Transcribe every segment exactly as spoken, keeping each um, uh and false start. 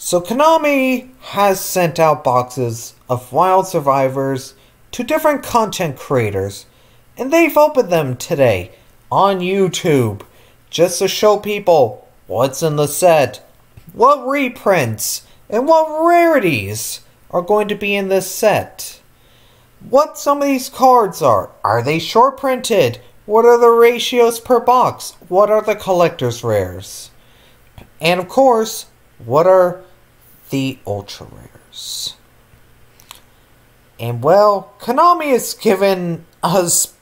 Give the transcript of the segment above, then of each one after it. So Konami has sent out boxes of Wild Survivors to different content creators, and they've opened them today on YouTube just to show people what's in the set, what reprints, and what rarities are going to be in this set, what some of these cards are, are they short printed, what are the ratios per box, what are the collector's rares, and of course, what are the ultra rares. And well, Konami has given us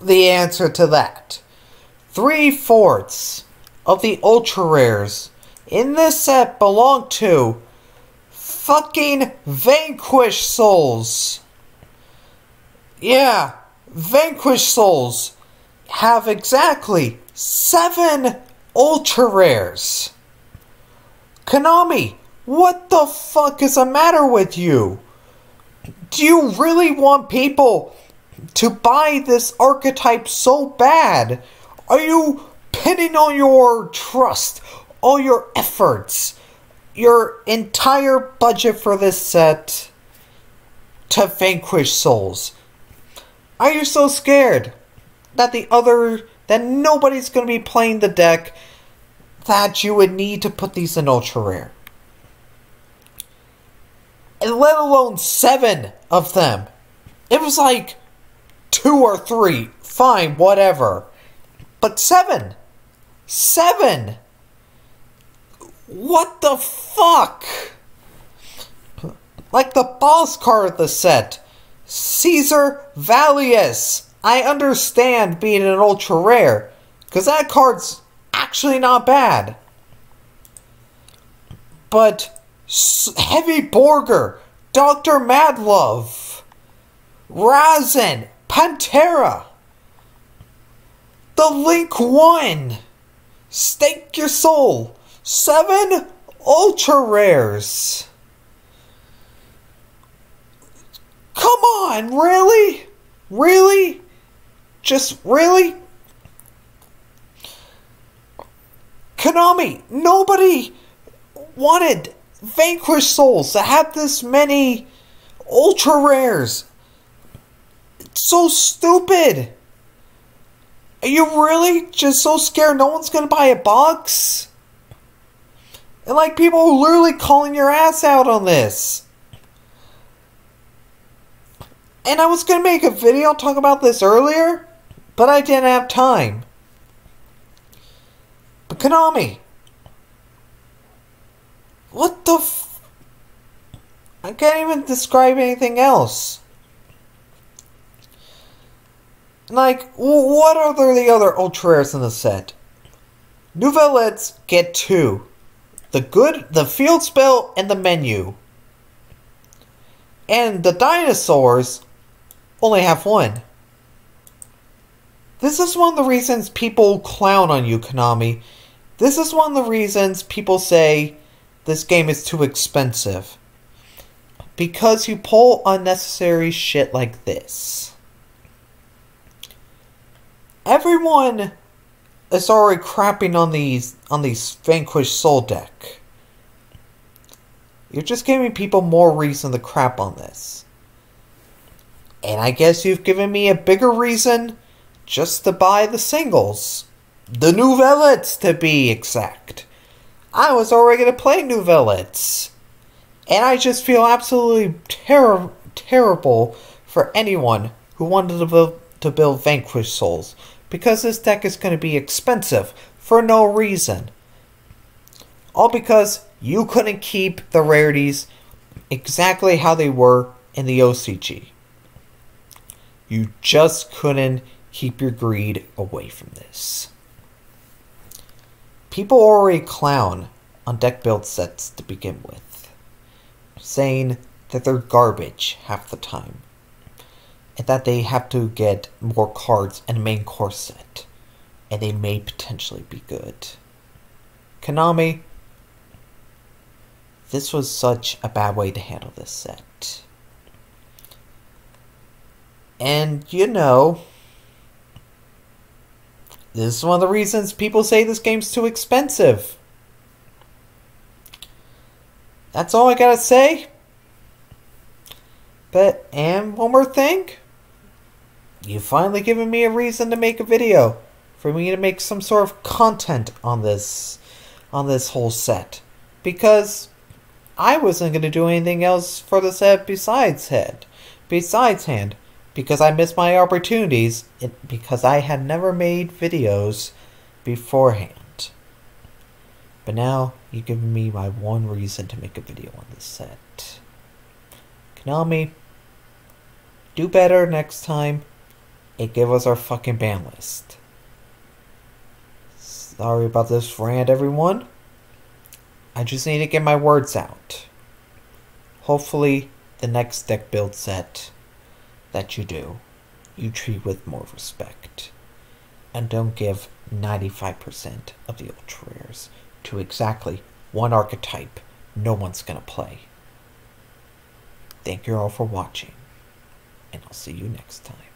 the answer to that. Three-fourths of the ultra rares in this set belong to fucking Vanquish Souls. Yeah, Vanquish Souls have exactly seven ultra rares. Konami, what the fuck is the matter with you? Do you really want people to buy this archetype so bad? Are you pinning all your trust, all your efforts, your entire budget for this set to Vanquish Souls? Are you so scared that the other, that nobody's going to be playing the deck, that you would need to put these in ultra rare? And let alone seven of them. It was like two or three. Fine, whatever. But seven. Seven. What the fuck? Like the boss card of the set, Caesar Valius. I understand being an ultra rare, because that card's actually not bad. But S Heavy Borger, Doctor Madlove, Razen, Pantera, the Link One, Stake Your Soul, seven ultra rares. Come on, really? Really? Just really? Konami, nobody wanted Vanquish Souls to have this many ultra rares. It's so stupid. Are you really just so scared no one's gonna buy a box? And like, people are literally calling your ass out on this. And I was gonna make a video talk about this earlier, but I didn't have time. But Konami, what the f... I can't even describe anything else. Like, what are the other ultra rares in the set? Nouvelets get two. The good, the field spell, and the menu. And the dinosaurs only have one. This is one of the reasons people clown on you, Konami. This is one of the reasons people say this game is too expensive, because you pull unnecessary shit like this. Everyone is already crapping on these on these Vanquished Soul deck. You're just giving people more reason to crap on this. And I guess you've given me a bigger reason just to buy the singles. The Nouvelets, to be exact. I was already going to play Nouvelets, and I just feel absolutely ter terrible for anyone who wanted to build, to build Vanquished Souls, because this deck is going to be expensive for no reason. All because you couldn't keep the rarities exactly how they were in the O C G. You just couldn't keep your greed away from this. People already clown on deck build sets to begin with, saying that they're garbage half the time, and that they have to get more cards in a main core set, and they may potentially be good. Konami, this was such a bad way to handle this set. And, you know, this is one of the reasons people say this game's too expensive. That's all I gotta say. But, and one more thing. You've finally given me a reason to make a video. For me to make some sort of content on this, on this whole set. Because I wasn't going to do anything else for the set besides head. Besides hand. Because I missed my opportunities. It, because I had never made videos beforehand. But now, you've given me my one reason to make a video on this set. Konami, do better next time and give us our fucking ban list. Sorry about this rant, everyone. I just need to get my words out. Hopefully, the next deck build set that you do, you treat with more respect. And don't give ninety-five percent of the ultra rares to exactly one archetype no one's gonna play. Thank you all for watching, and I'll see you next time.